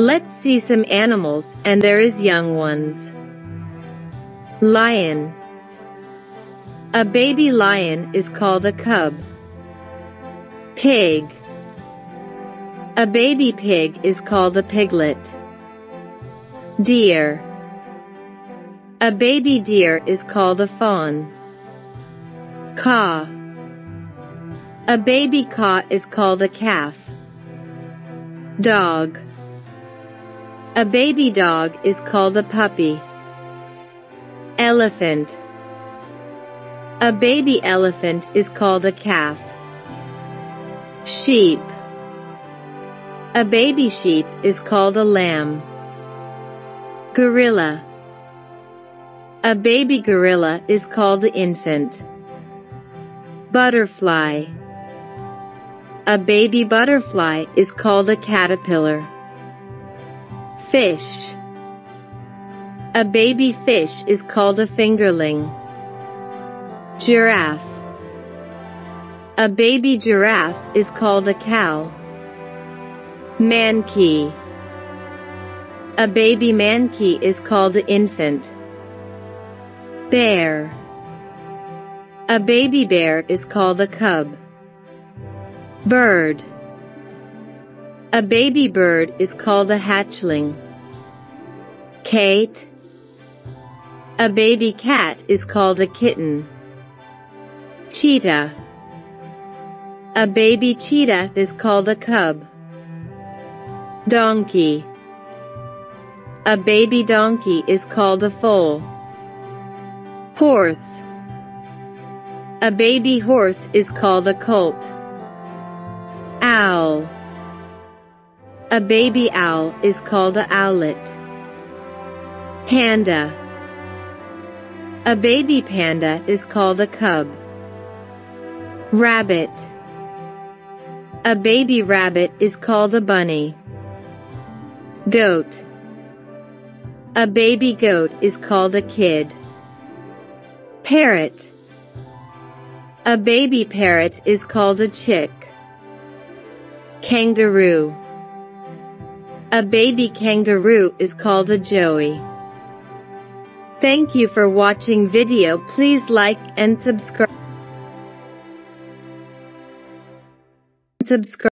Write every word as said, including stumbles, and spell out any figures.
Let's see some animals, and there is young ones. Lion. A baby lion is called a cub. Pig. A baby pig is called a piglet. Deer. A baby deer is called a fawn. Caw. A baby caw is called a calf. Dog. A baby dog is called a puppy. Elephant. A baby elephant is called a calf. Sheep. A baby sheep is called a lamb. Gorilla. A baby gorilla is called an infant. Butterfly. A baby butterfly is called a caterpillar. Fish. A baby fish is called a fingerling. Giraffe. A baby giraffe is called a cow. Mankey. A baby mankey is called an infant. Bear. A baby bear is called a cub. Bird. A baby bird is called a hatchling. Cat. A baby cat is called a kitten. Cheetah. A baby cheetah is called a cub. Donkey. A baby donkey is called a foal. Horse. A baby horse is called a colt. Owl. A baby owl is called an owlet. Panda. A baby panda is called a cub. Rabbit. A baby rabbit is called a bunny. Goat. A baby goat is called a kid. Parrot. A baby parrot is called a chick. Kangaroo. A baby kangaroo is called a joey. Thank you for watching video. Please like and subscribe. Subscribe.